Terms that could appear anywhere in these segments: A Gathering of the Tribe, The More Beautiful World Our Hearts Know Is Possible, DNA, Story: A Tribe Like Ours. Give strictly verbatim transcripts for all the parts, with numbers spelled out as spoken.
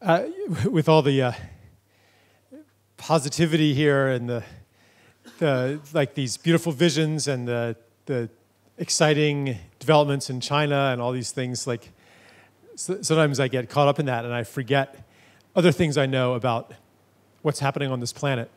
Uh, with all the uh, positivity here and the, the like these beautiful visions and the, the exciting developments in China and all these things, like so, sometimes I get caught up in that and I forget other things I know about what's happening on this planet.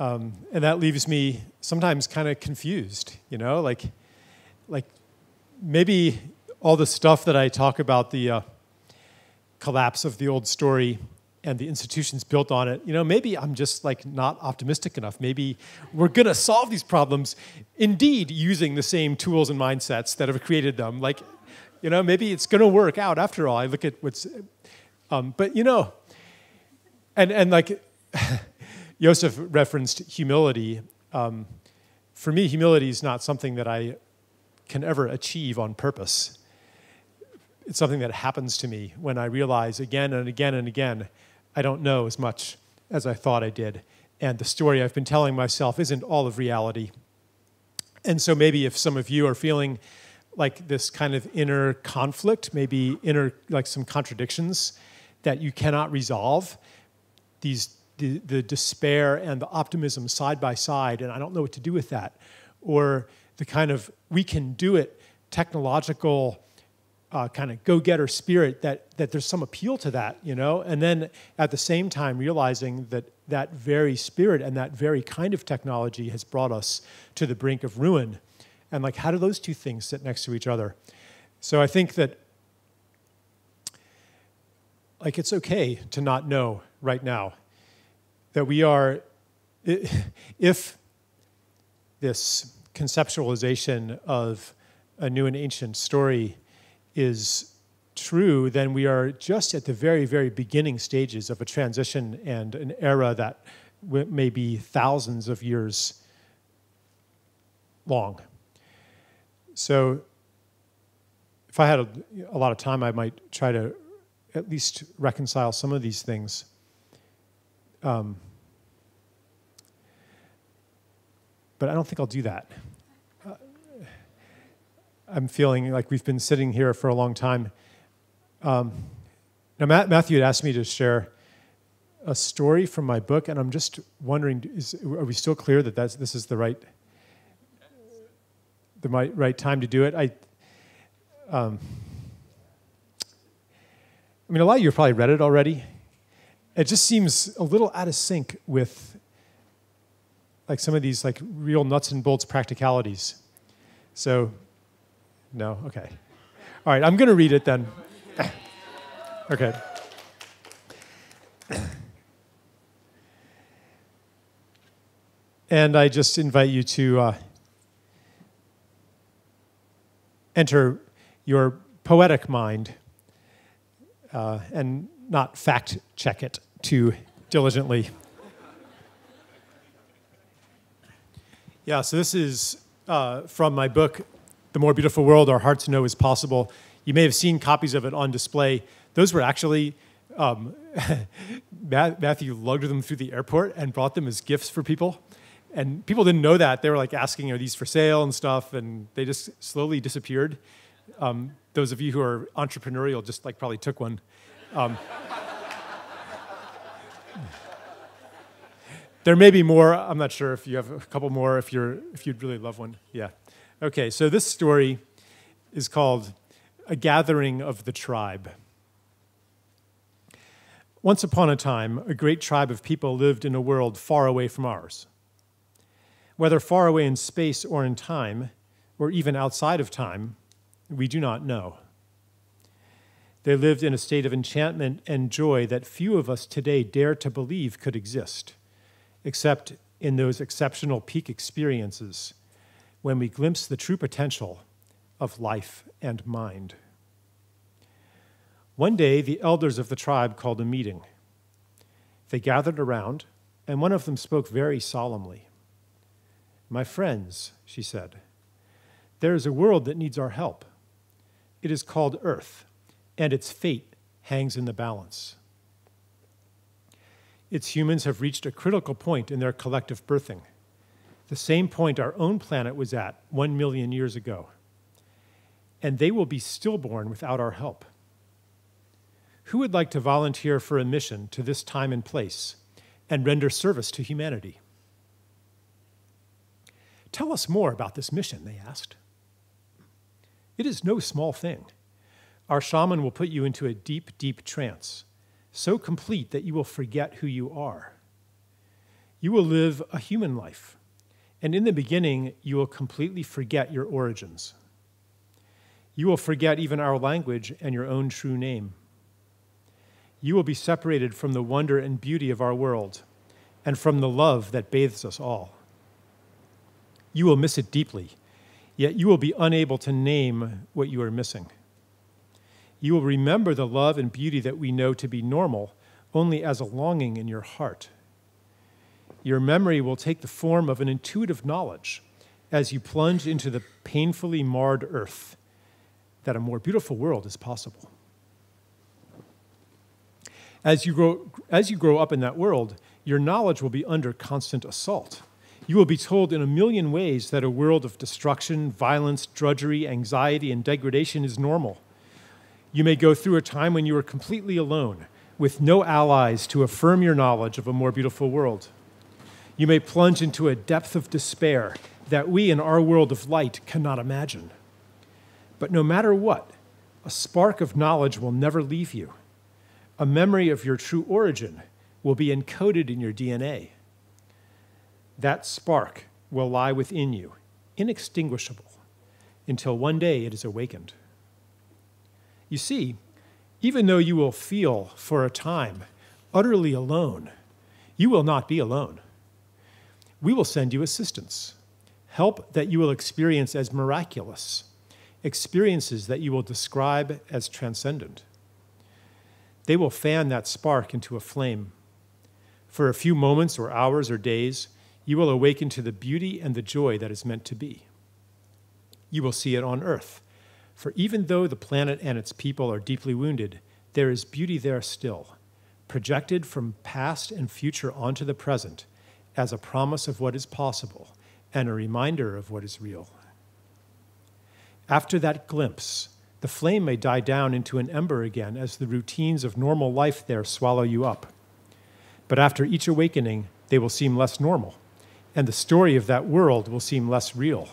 Um, and that leaves me sometimes kind of confused, you know, like, like maybe all the stuff that I talk about, the uh, collapse of the old story and the institutions built on it, you know, maybe I'm just like not optimistic enough. Maybe we're gonna solve these problems indeed using the same tools and mindsets that have created them. Like, you know, maybe it's gonna work out after all. I look at what's, um, but you know, and, and like Joseph referenced humility. Um, for me, humility is not something that I can ever achieve on purpose. It's something that happens to me when I realize again and again and again, I don't know as much as I thought I did. And the story I've been telling myself isn't all of reality. And so maybe if some of you are feeling like this kind of inner conflict, maybe inner, like some contradictions that you cannot resolve, these the, the despair and the optimism side by side, and I don't know what to do with that, or the kind of we can do it technological Uh, kind of go-getter spirit, that that there's some appeal to that, you know? And then at the same time realizing that that very spirit and that very kind of technology has brought us to the brink of ruin. And like, how do those two things sit next to each other? So I think that like it's okay to not know right now, that we are, if this conceptualization of a new and ancient story is true, then we are just at the very, very beginning stages of a transition and an era that may be thousands of years long. So if I had a, a lot of time, I might try to at least reconcile some of these things. Um, but I don't think I'll do that. I'm feeling like we've been sitting here for a long time. Um, now, Matt, Matthew had asked me to share a story from my book, and I'm just wondering, is, are we still clear that that's, this is the right, the right, right time to do it? I, um, I mean, a lot of you have probably read it already. It just seems a little out of sync with like some of these like real nuts and bolts practicalities. So. No? Okay. All right, I'm going to read it then. Okay. And I just invite you to uh, enter your poetic mind uh, and not fact check it too diligently. Yeah, so this is uh, from my book, The More Beautiful World Our Hearts Know Is Possible. You may have seen copies of it on display. Those were actually, um, Matthew lugged them through the airport and brought them as gifts for people. And people didn't know that. They were like asking, are these for sale and stuff? And they just slowly disappeared. Um, those of you who are entrepreneurial just like probably took one. Um, there may be more. I'm not sure if you have a couple more, if, you're, if you'd really love one. Yeah. Okay, so this story is called A Gathering of the Tribe. Once upon a time, a great tribe of people lived in a world far away from ours. Whether far away in space or in time, or even outside of time, we do not know. They lived in a state of enchantment and joy that few of us today dare to believe could exist, except in those exceptional peak experiences when we glimpse the true potential of life and mind. One day, the elders of the tribe called a meeting. They gathered around, and one of them spoke very solemnly. "My friends," she said, "there is a world that needs our help. It is called Earth, and its fate hangs in the balance. Its humans have reached a critical point in their collective birthing, the same point our own planet was at one million years ago. And they will be stillborn without our help. Who would like to volunteer for a mission to this time and place and render service to humanity? Tell us more about this mission, they asked. It is no small thing. Our shaman will put you into a deep, deep trance, so complete that you will forget who you are. You will live a human life, and in the beginning, you will completely forget your origins. You will forget even our language and your own true name. You will be separated from the wonder and beauty of our world and from the love that bathes us all. You will miss it deeply, yet you will be unable to name what you are missing. You will remember the love and beauty that we know to be normal only as a longing in your heart. Your memory will take the form of an intuitive knowledge as you plunge into the painfully marred earth that a more beautiful world is possible. As you grow, as you grow up in that world, your knowledge will be under constant assault. You will be told in a million ways that a world of destruction, violence, drudgery, anxiety, and degradation is normal. You may go through a time when you are completely alone, with no allies to affirm your knowledge of a more beautiful world. You may plunge into a depth of despair that we in our world of light cannot imagine. But no matter what, a spark of knowledge will never leave you. A memory of your true origin will be encoded in your D N A. That spark will lie within you, inextinguishable, until one day it is awakened. You see, even though you will feel for a time utterly alone, you will not be alone. We will send you assistance, help that you will experience as miraculous, experiences that you will describe as transcendent. They will fan that spark into a flame. For a few moments or hours or days, you will awaken to the beauty and the joy that is meant to be. You will see it on Earth. For even though the planet and its people are deeply wounded, there is beauty there still, projected from past and future onto the present as a promise of what is possible and a reminder of what is real. After that glimpse, the flame may die down into an ember again as the routines of normal life there swallow you up. But after each awakening, they will seem less normal, and the story of that world will seem less real.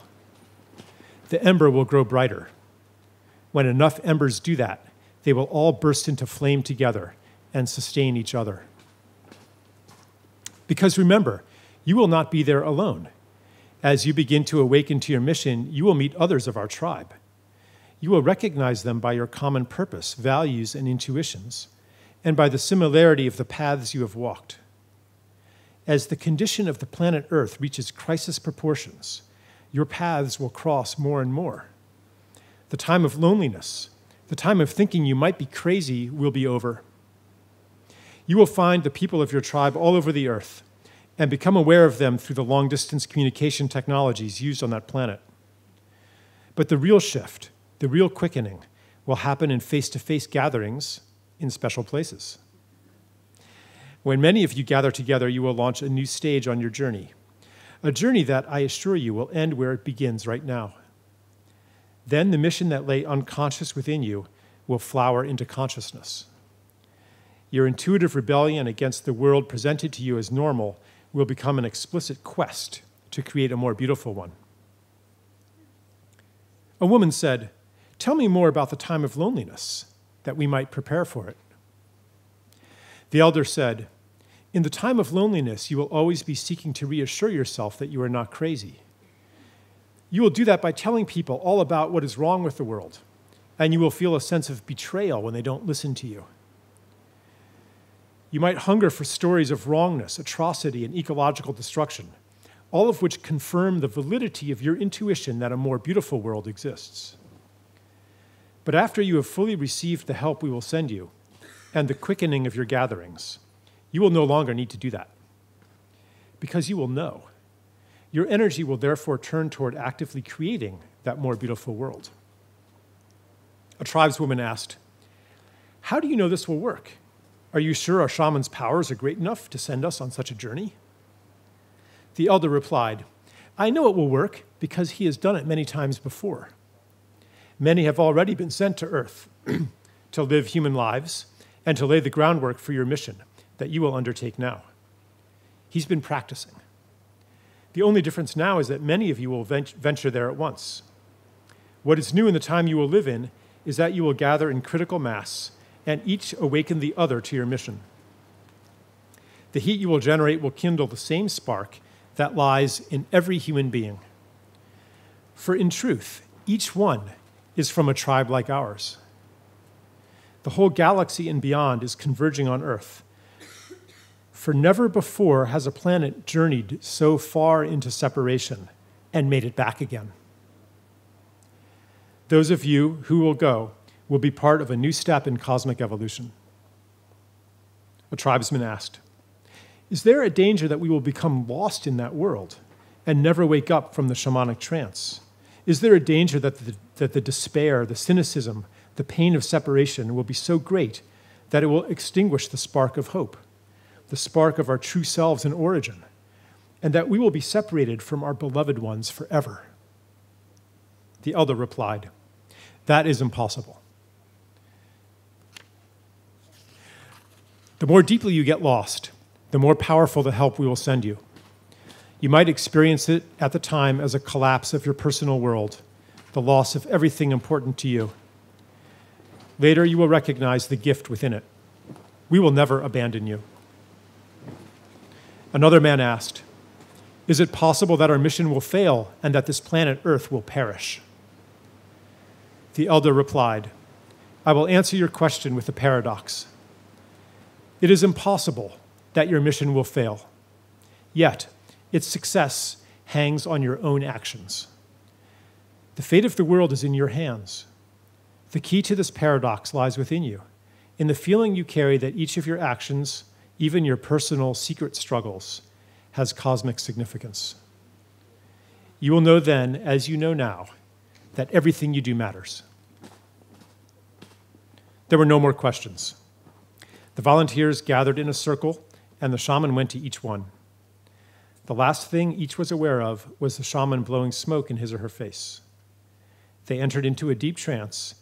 The ember will grow brighter. When enough embers do that, they will all burst into flame together and sustain each other. Because remember, you will not be there alone. As you begin to awaken to your mission, you will meet others of our tribe. You will recognize them by your common purpose, values, and intuitions, and by the similarity of the paths you have walked. As the condition of the planet Earth reaches crisis proportions, your paths will cross more and more. The time of loneliness, the time of thinking you might be crazy, will be over. You will find the people of your tribe all over the earth and become aware of them through the long-distance communication technologies used on that planet. But the real shift, the real quickening, will happen in face-to-face gatherings in special places. When many of you gather together, you will launch a new stage on your journey, a journey that, I assure you, will end where it begins right now. Then the mission that lay unconscious within you will flower into consciousness. Your intuitive rebellion against the world presented to you as normal will become an explicit quest to create a more beautiful one. A woman said, "Tell me more about the time of loneliness, that we might prepare for it." The elder said, "In the time of loneliness, you will always be seeking to reassure yourself that you are not crazy. You will do that by telling people all about what is wrong with the world, and you will feel a sense of betrayal when they don't listen to you. You might hunger for stories of wrongness, atrocity, and ecological destruction, all of which confirm the validity of your intuition that a more beautiful world exists. But after you have fully received the help we will send you and the quickening of your gatherings, you will no longer need to do that, because you will know. Your energy will therefore turn toward actively creating that more beautiful world." A tribeswoman asked, "How do you know this will work? Are you sure our shaman's powers are great enough to send us on such a journey?" The elder replied, "I know it will work because he has done it many times before. Many have already been sent to Earth to live human lives and to lay the groundwork for your mission that you will undertake now. He's been practicing. The only difference now is that many of you will venture there at once. What is new in the time you will live in is that you will gather in critical mass and each awaken the other to your mission. The heat you will generate will kindle the same spark that lies in every human being. For in truth, each one is from a tribe like ours. The whole galaxy and beyond is converging on Earth. For never before has a planet journeyed so far into separation and made it back again. Those of you who will go will be part of a new step in cosmic evolution. A tribesman asked, "Is there a danger that we will become lost in that world and never wake up from the shamanic trance? Is there a danger that the, that the despair, the cynicism, the pain of separation will be so great that it will extinguish the spark of hope, the spark of our true selves and origin, and that we will be separated from our beloved ones forever?" The elder replied, "That is impossible. The more deeply you get lost, the more powerful the help we will send you. You might experience it at the time as a collapse of your personal world, the loss of everything important to you. Later, you will recognize the gift within it. We will never abandon you." Another man asked, "Is it possible that our mission will fail and that this planet Earth will perish?" The elder replied, "I will answer your question with a paradox. It is impossible that your mission will fail. Yet, its success hangs on your own actions. The fate of the world is in your hands. The key to this paradox lies within you, in the feeling you carry that each of your actions, even your personal secret struggles, has cosmic significance. You will know then, as you know now, that everything you do matters." There were no more questions. The volunteers gathered in a circle, and the shaman went to each one. The last thing each was aware of was the shaman blowing smoke in his or her face. They entered into a deep trance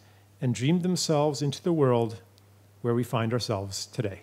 and dreamed themselves into the world where we find ourselves today.